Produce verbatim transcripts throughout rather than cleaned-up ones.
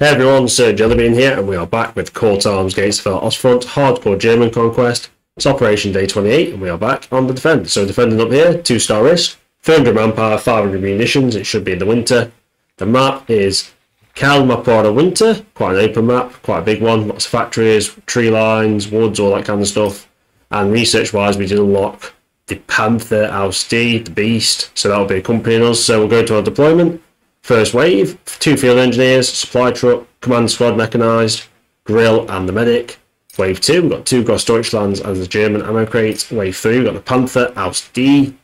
Hey everyone, Sir Jellybean here, and we are back with Call to Arms, Gates of Hell, Ostfront, Hardcore German Conquest. It's Operation Day twenty-eight, and we are back on the defend. So defending up here, two-star risk, three hundred manpower, five hundred munitions, it should be in the winter. The map is Kalmapuara Winter, quite an open map, quite a big one, lots of factories, tree lines, woods, all that kind of stuff. And research-wise, we did unlock the Panther, Aus D, the Beast, so that will be accompanying us. So we'll go to our deployment. First wave, two field engineers, supply truck, command squad mechanised, grill and the medic. Wave two, we've got two Großdeutschlands and the German ammo crate. Wave three, we've got the Panther, Aus D,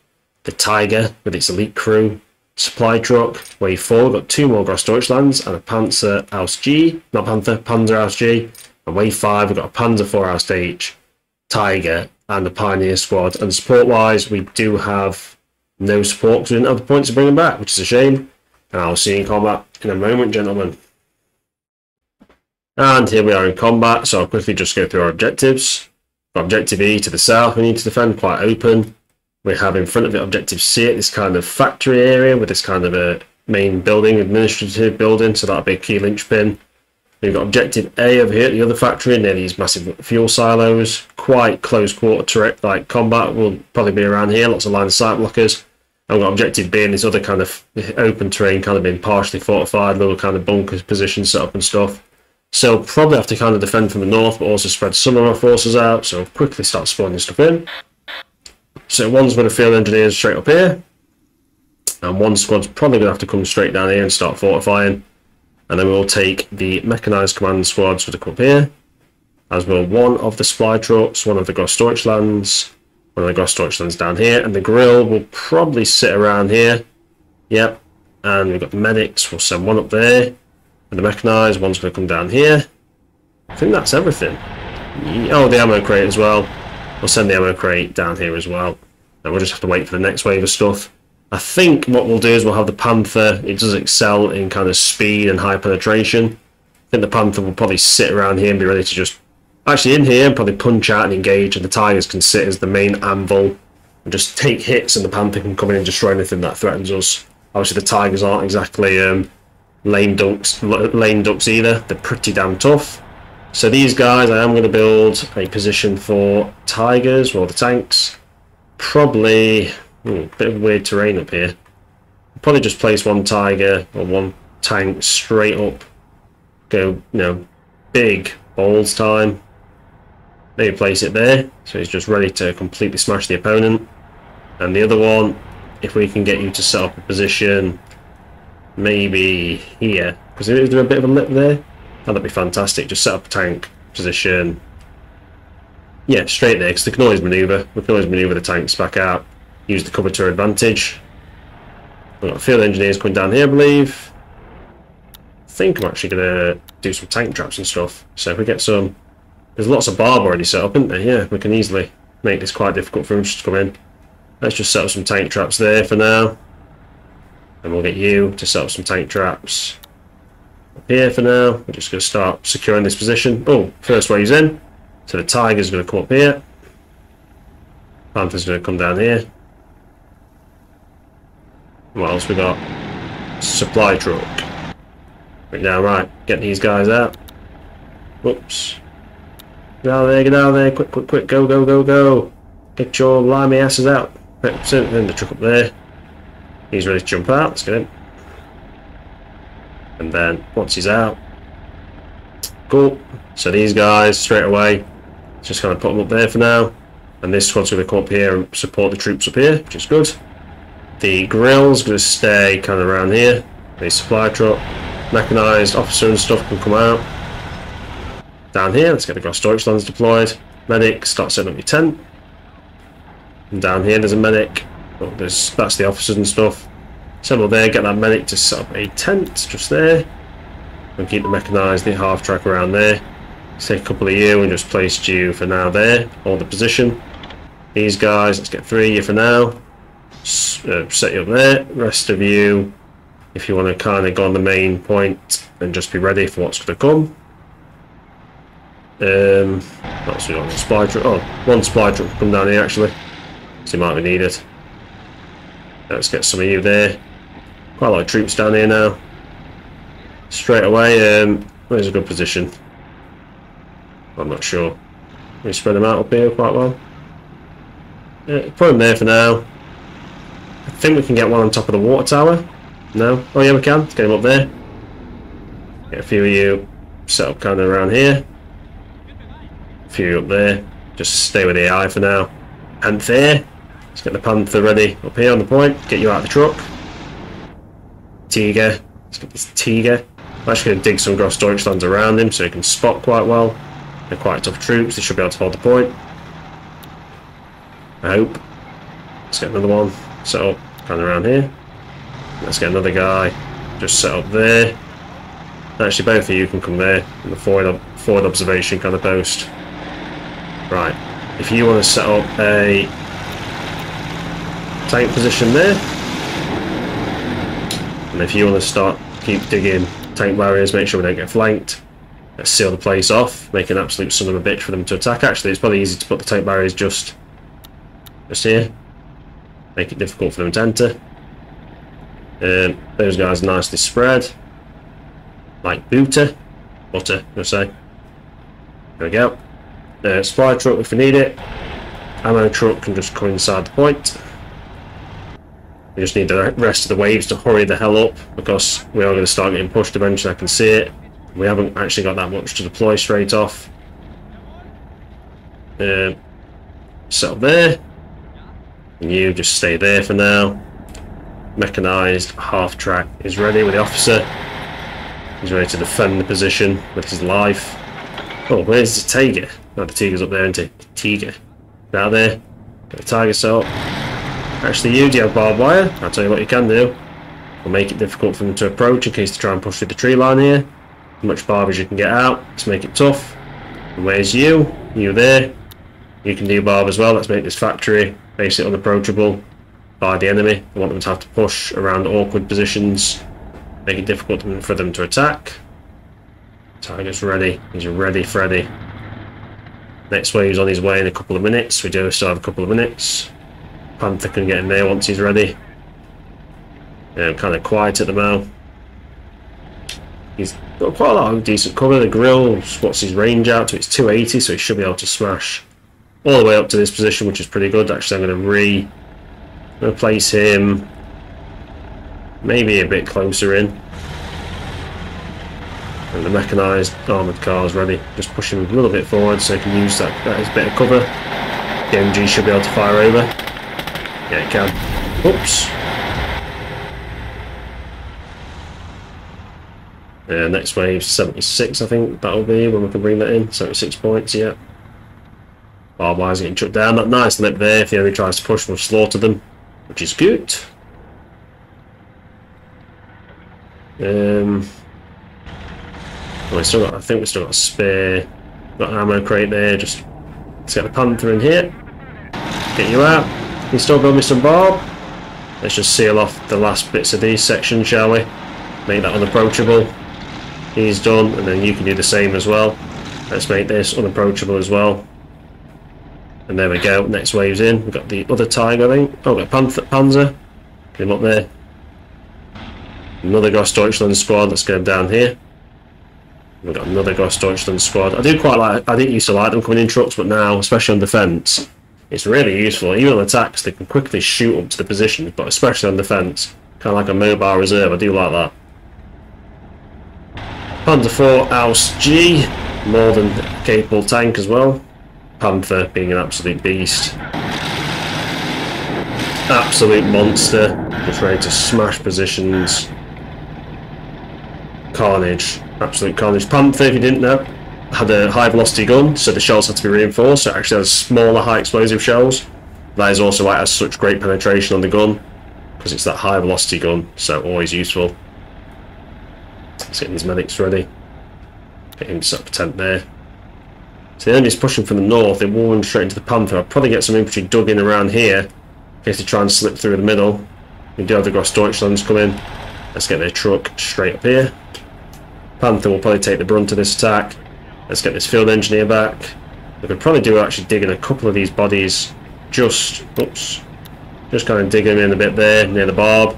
the Tiger with its elite crew, supply truck. Wave four, we've got two more Großdeutschlands and a Panzer Aus G, not Panther, Panzer Aus G. And wave five, we've got a Panzer four Aus H, Tiger and the Pioneer squad. And support wise, we do have no support because we didn't have the points to bring them back, which is a shame. And I'll see you in combat in a moment, gentlemen. And here we are in combat, so I'll quickly just go through our objectives. Got objective E to the south, we need to defend quite open. We have in front of it objective C at this kind of factory area with this kind of a main building, administrative building, so that'll be a key linchpin. We've got objective A over here at the other factory near these massive fuel silos. Quite close quarter turret like combat will probably be around here, lots of line of sight blockers. I've got objective B and this other kind of open terrain, kind of being partially fortified, little kind of bunkers position set up and stuff. So we'll probably have to kind of defend from the north, but also spread some of our forces out. So we'll quickly start spawning stuff in. So one's with the field engineers straight up here, and one squad's probably going to have to come straight down here and start fortifying. And then we'll take the mechanised command squads to come up here, as will one of the supply trucks, one of the Großdeutschlands. One of the Großdeutschlands down here, and the grill will probably sit around here. Yep, and we've got the medics, we'll send one up there, and the mechanised, one's going to come down here. I think that's everything. Oh, the ammo crate as well. We'll send the ammo crate down here as well, and we'll just have to wait for the next wave of stuff. I think what we'll do is we'll have the Panther, it does excel in kind of speed and high penetration. I think the Panther will probably sit around here and be ready to just actually in here and probably punch out and engage, and the Tigers can sit as the main anvil and just take hits, and the Panther can come in and destroy anything that threatens us. Obviously the Tigers aren't exactly um, lame ducks, lame ducks either, they're pretty damn tough. So these guys, I am going to build a position for Tigers, or the tanks. Probably, ooh, a bit of weird terrain up here. Probably just place one Tiger or one tank straight up, go, you know, big, bold time. Maybe place it there, so he's just ready to completely smash the opponent. And the other one, if we can get you to set up a position, maybe here, because is there a bit of a lip there? That'd be fantastic. Just set up a tank position. Yeah, straight there, because they can always manoeuvre. We can always manoeuvre the tanks back out. Use the cover to our advantage. We've got field engineers coming down here, I believe. I think I'm actually going to do some tank traps and stuff. So if we get some... There's lots of barb already set up, isn't there? Yeah, we can easily make this quite difficult for him to come in. Let's just set up some tank traps there for now. And we'll get you to set up some tank traps up here for now. We're just going to start securing this position. Oh, first wave's in. So the Tiger's going to come up here. Panther's going to come down here. What else we got? Supply truck. Right now, right. Get these guys out. Whoops. Get out of there, get out of there, quick, quick, quick, go, go, go, go. Get your limey asses out. Right, so then the truck up there. He's ready to jump out, let's get him. And then, once he's out. Cool. So these guys, straight away, just kind of put them up there for now. And this one's going to come up here and support the troops up here, which is good. The grill's going to stay kind of around here. The supply truck, mechanised officer and stuff can come out. Down here, let's get the Großdeutschlands deployed. Medic, start setting up your tent. And down here, there's a medic. Oh, there's, that's the officers and stuff. Settle there, get that medic to set up a tent just there. And keep the mechanised, the half track around there. Let's take a couple of you and just place you for now there, hold the position. These guys, let's get three of you for now. S uh, set you up there. Rest of you, if you want to kind of go on the main point and just be ready for what's going to come. Um, that's we got a supply truck. Oh, one supply truck can come down here actually, so it might be needed. Let's get some of you there. Quite a lot of troops down here now. straight away. Um, where's a good position? I'm not sure. We spread them out up here quite well. Yeah, put them there for now. I think we can get one on top of the water tower. No? Oh yeah, we can. Let's get him up there. Get a few of you set up kind of around here. A few up there. Just stay with the A I for now. Panther. Let's get the Panther ready up here on the point. Get you out of the truck. Tiger. Let's get this Tiger. I'm actually going to dig some Großdeutschlands around him so he can spot quite well. They're quite tough troops. They should be able to hold the point. I hope. Let's get another one set up kind of around here. Let's get another guy just set up there. Actually, both of you can come there in the forward, forward observation kind of post. Right. If you want to set up a tank position there, and if you want to start keep digging tank barriers, make sure we don't get flanked. Let's seal the place off, make an absolute son of a bitch for them to attack. Actually, it's probably easy to put the tank barriers just, just here. Make it difficult for them to enter. Um, those guys are nicely spread. Like butter. Butter, you'll say. There we go. Uh, supply truck if we need it. Ammo truck can just come inside the point. We just need the rest of the waves to hurry the hell up, because we are going to start getting pushed eventually. I can see it. We haven't actually got that much to deploy straight off. Um, set up there. And you just stay there for now. Mechanised half track is ready with the officer. He's ready to defend the position with his life. Oh, where's the Tiger? Oh, the Tiger's up there, isn't he? Tiger. Get out there. Get the Tiger set up. Actually, you do have barbed wire. I'll tell you what you can do. We'll make it difficult for them to approach in case they try and push through the tree line here. As much barb as you can get out. Let's make it tough. And where's you? You there. You can do barb as well. Let's make this factory basically unapproachable by the enemy. I want them to have to push around awkward positions. Make it difficult for them to attack. Tiger's ready. He's ready, Freddy. Next wave's on his way in a couple of minutes. We do still have a couple of minutes. Panther can get in there once he's ready. Yeah, I'm kind of quiet at the moment. He's got quite a lot of decent cover. The grill spots his range out to its two eighty, so he should be able to smash all the way up to this position, which is pretty good. Actually, I'm going to re replace him. Maybe a bit closer in. And the mechanised armoured car's ready. Just push him a little bit forward so he can use that, that as a bit of cover. The M G should be able to fire over. Yeah, it can. Oops. Uh, next wave, seventy-six, I think that'll be when we can bring that in. seventy-six points, yeah. Barbed wire's getting chucked down. That nice lip there. If the enemy tries to push, we'll slaughter them, which is good. Um, we still got, I think we still got a spare, got an ammo crate there. Just let's get the Panther in here, get you out. You still got me some barb. Let's just seal off the last bits of these sections, shall we? Make that unapproachable. He's done, and then you can do the same as well. Let's make this unapproachable as well. And there we go. Next wave's in. We've got the other Tiger, I think. Oh, we've got Panther, Panzer. Get him up there. Another Großdeutschland squad, let's go down here. We've got another Großdeutschland squad. I do quite like, I didn't used to like them coming in trucks, but now, especially on defence, it's really useful. Even on attacks, they can quickly shoot up to the position, but especially on defence, kind of like a mobile reserve, I do like that. Panther four, Aus G, more than capable tank as well. Panther being an absolute beast. Absolute monster, just ready to smash positions. Carnage, absolute carnage. Panther, if you didn't know, had a high velocity gun, so the shells had to be reinforced, so it actually has smaller high explosive shells. That is also why it has such great penetration on the gun, because it's that high velocity gun, so always useful. Let's get these medics ready. Get him to set up a tent there. So the enemy's pushing from the north, they will run straight into the Panther. I'll probably get some infantry dug in around here, in case they try and slip through the middle. We do have the Großdeutschlands come in. Let's get their truck straight up here. Panther will probably take the brunt of this attack. Let's get this field engineer back. We could probably do actually digging a couple of these bodies. Just, oops, just kind of digging them in a bit there near the barb.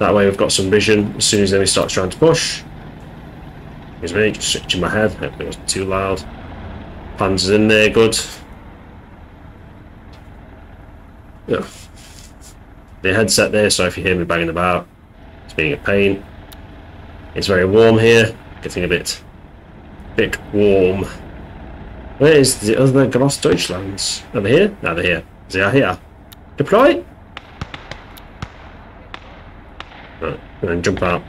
That way we've got some vision as soon as the enemy starts trying to push. It's really just scratching my head. Hopefully it wasn't too loud. Panzer's in there, good. Yeah. The headset there, so if you hear me banging about, it's being a pain. It's very warm here, getting a bit, bit warm. Where is the other Großdeutschlands? Are they here? No, they're here. They are here. Deploy! Right, and then jump out.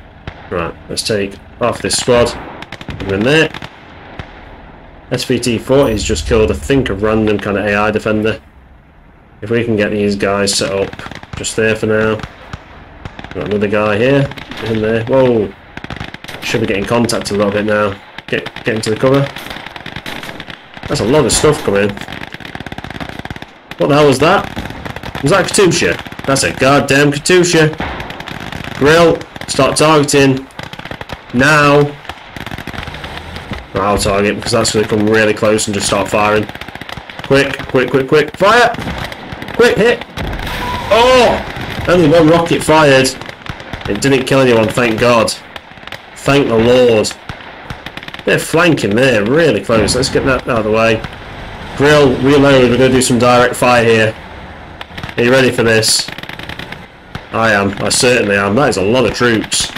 Right, let's take half this squad. We're in there. S V T forty has just killed, I think, a random kind of A I defender. If we can get these guys set up just there for now. Got another guy here. In there. Whoa! Should be getting contact a little bit now. Get, get into the cover. That's a lot of stuff coming. What the hell was that? Was that a Katusha? That's a goddamn Katusha. Grill, start targeting. Now. Well, I'll target because that's going to come really close and just start firing. Quick, quick, quick, quick. Fire! Quick hit! Oh! Only one rocket fired. It didn't kill anyone, thank God. Thank the Lord. They're flanking there, really close. Let's get that out of the way. Grill, reload. We're going to do some direct fire here. Are you ready for this? I am. I certainly am. That is a lot of troops.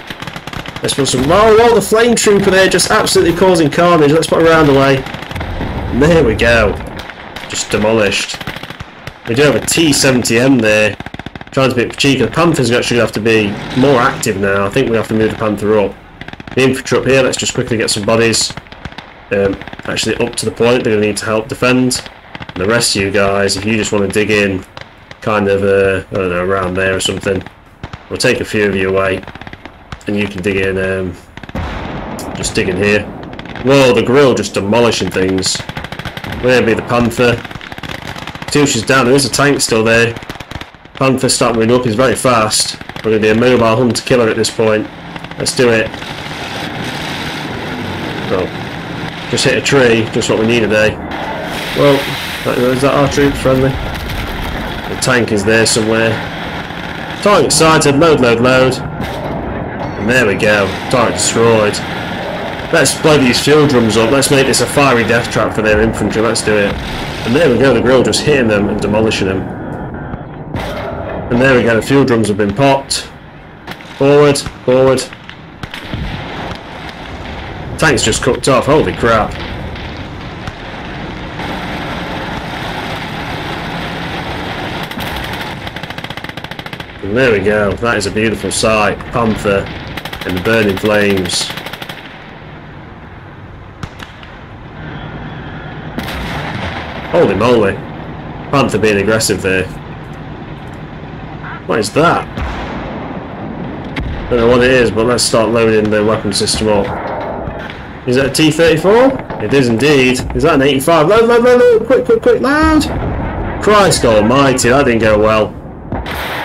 Let's put some... Oh, well, the flame trooper there just absolutely causing carnage. Let's put a round away. And there we go. Just demolished. We do have a T seventy M there. Trying to be cheeky. The Panther's actually going to have to be more active now. I think we have to move the Panther up. The infantry up here, let's just quickly get some bodies um, actually up to the point. They're going to need to help defend. And the rest of you guys, if you just want to dig in kind of, uh, I don't know, around there or something, we'll take a few of you away and you can dig in, um, just dig in here. Whoa, the grill just demolishing things. We're going to be the Panther. Katusha's down, there is a tank still there. Panther starting moving up, he's very fast. We're going to be a mobile hunter killer at this point. Let's do it. Oh, just hit a tree, just what we need today. Well, is that our troop friendly? The tank is there somewhere. Target sighted, load, load, load. And there we go, target destroyed. Let's blow these fuel drums up, let's make this a fiery death trap for their infantry, let's do it. And there we go, the grill just hitting them and demolishing them. And there we go, the fuel drums have been popped. Forward, forward. Tank's just cooked off, holy crap. And there we go, that is a beautiful sight. Panther in the burning flames. Holy moly. Panther being aggressive there. What is that? I don't know what it is, but let's start loading the weapon system up. Is that a T thirty-four? It is indeed. Is that an eighty-five? Load, load, load, load! Quick, quick, quick, loud! Christ almighty, that didn't go well.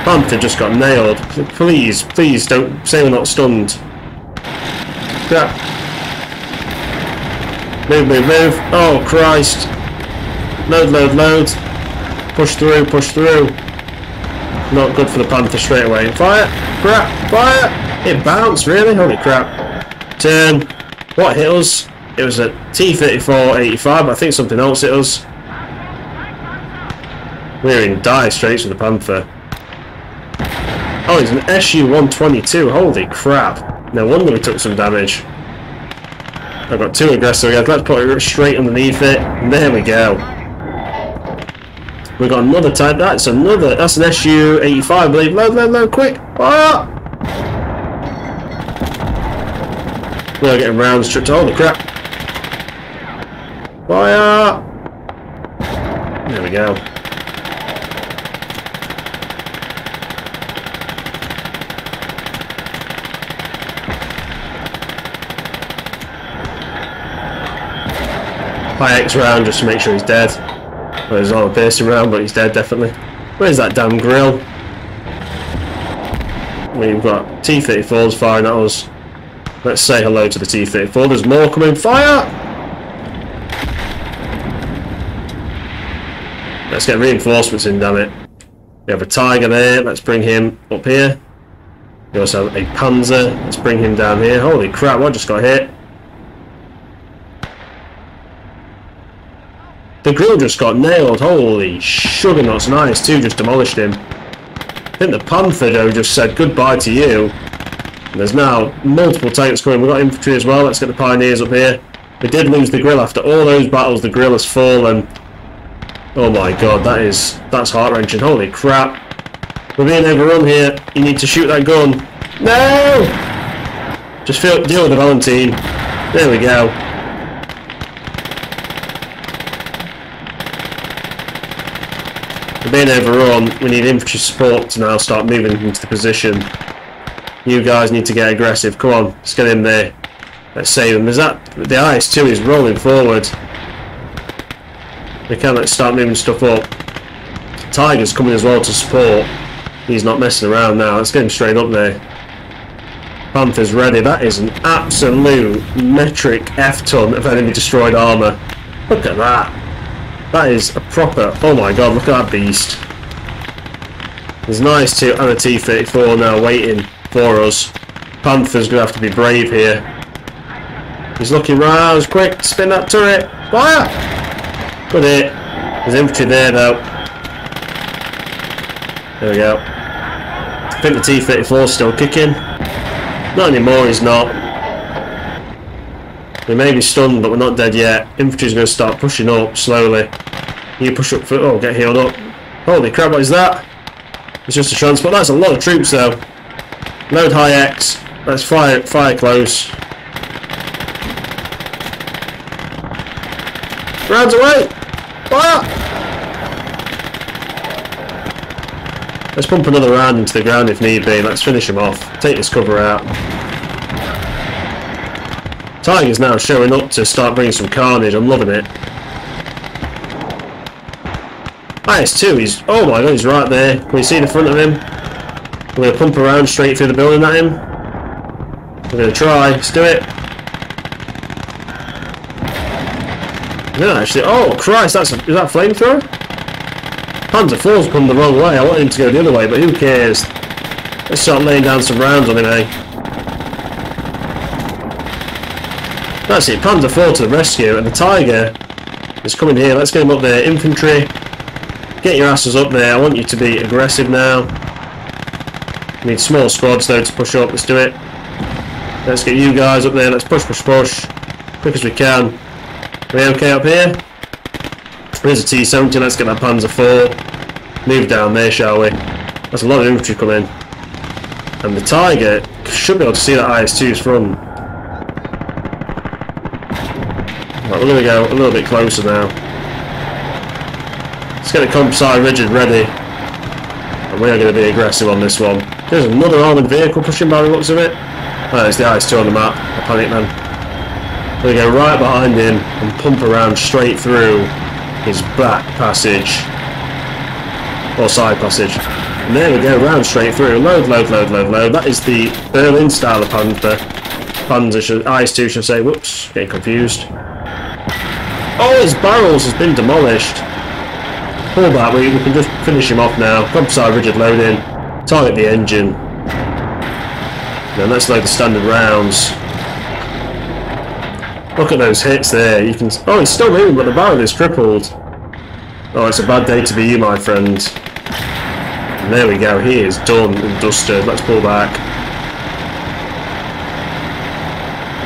Panther just got nailed. Please, please don't say we're not stunned. Crap. Move, move, move. Oh, Christ. Load, load, load. Push through, push through. Not good for the Panther straight away. Fire! Crap! Fire! It bounced, really? Holy crap. Turn. What hit us? It was a T thirty-four eighty-five, but I think something else hit us. We're in dire straits with the Panther. Oh, it's an S U one twenty-two, holy crap. No wonder we took some damage. I've got two aggressor again, let's put it straight underneath it. And there we go. We've got another type, that's another, that's an S U eighty-five, I believe. Load, load, load, quick! Ah! We're getting rounds tripped. Holy crap! Fire! There we go. High X round just to make sure he's dead. Well, there's not a piercing round, but he's dead definitely. Where's that damn grill? We've got T thirty-fours firing at us. Let's say hello to the T thirty-four. There's more coming. Fire! Let's get reinforcements in, damn it. We have a Tiger there. Let's bring him up here. We also have a Panzer. Let's bring him down here. Holy crap, I just got hit. The grill just got nailed. Holy sugar nuts, nice too, just demolished him. I think the Panther though just said goodbye to you. And there's now multiple tanks coming. We've got infantry as well. Let's get the Pioneers up here. We did lose the grill after all those battles. The grill has fallen. Oh my god, that is, that's heart-wrenching. Holy crap. We're being overrun here. You need to shoot that gun. No! Just feel, deal with the Valentine. There we go. We're being overrun. We need infantry support to now start moving into the position. You guys need to get aggressive. Come on, let's get in there. Let's save him. Is that the I S two is rolling forward. They can start moving stuff up. Tiger's coming as well to support. He's not messing around now. Let's get him straight up there. Panther's ready. That is an absolute metric F-ton of enemy destroyed armour. Look at that. That is a proper... Oh my god, look at that beast. There's an I S two and a T thirty-four now waiting for us. Panther's going to have to be brave here. He's looking round. Quick, spin that turret. Fire! Good hit. There's infantry there though. There we go. I think the T thirty-four's still kicking. Not anymore, he's not. We may be stunned, but we're not dead yet. Infantry's going to start pushing up slowly. You push up for... Oh, get healed up. Holy crap, what is that? It's just a transport. That's a lot of troops though. Load high X. Let's fire, fire close. Rounds away! Fire! Let's pump another round into the ground if need be. Let's finish him off. Take this cover out. Tiger's now showing up to start bringing some carnage. I'm loving it. I S two, he's... Oh my god, he's right there. Can we see the front of him? We're going to pump around straight through the building at him. We're going to try. Let's do it. No, actually, oh Christ, that's a, is that a flamethrower? Panzer four's come the wrong way. I wanted him to go the other way, but who cares? Let's start laying down some rounds on him, eh? That's it, Panzer four to the rescue, and the Tiger is coming here. Let's get him up there. Infantry, get your asses up there. I want you to be aggressive now. We need small squads, though, to push up. Let's do it. Let's get you guys up there. Let's push, push, push. Quick as we can. Are we okay up here? Here's a T seventy, let's get that Panzer four. Move down there, shall we? That's a lot of infantry coming. And the Tiger should be able to see that I S two's from. Right, we're going to go a little bit closer now. Let's get a composite rigid ready. And we're going to be aggressive on this one. There's another armoured vehicle pushing by the looks of it. Oh, it's the I S two on the map. I panic, man. We go right behind him and pump around straight through his back passage or side passage. And there we go, round straight through. Load, load, load, load, load. That is the Berlin style of Panther. Panzer, I S two should say. Whoops, getting confused. Oh, his barrels has been demolished. Pull that, we, we can just finish him off now. Composite rigid loading. Target the engine. Now let's load the standard rounds. Look at those hits there, you can... Oh, he's still moving, but the barrel is crippled. Oh, it's a bad day to be you, my friend. And there we go, he is done and dusted. Let's pull back.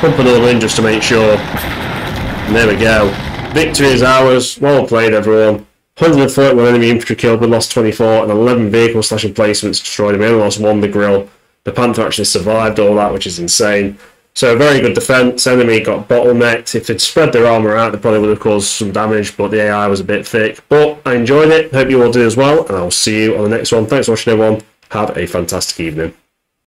Pump another in just to make sure. And there we go. Victory is ours. Well played, everyone. one hundred thirty-one enemy infantry killed, we lost twenty-four, and eleven vehicle slash emplacements destroyed. We only lost one, the grill. The Panther actually survived all that, which is insane. So a very good defence. Enemy got bottlenecked. If they'd spread their armour out, they probably would have caused some damage, but the A I was a bit thick. But I enjoyed it. Hope you all do as well, and I'll see you on the next one. Thanks for watching, everyone. Have a fantastic evening.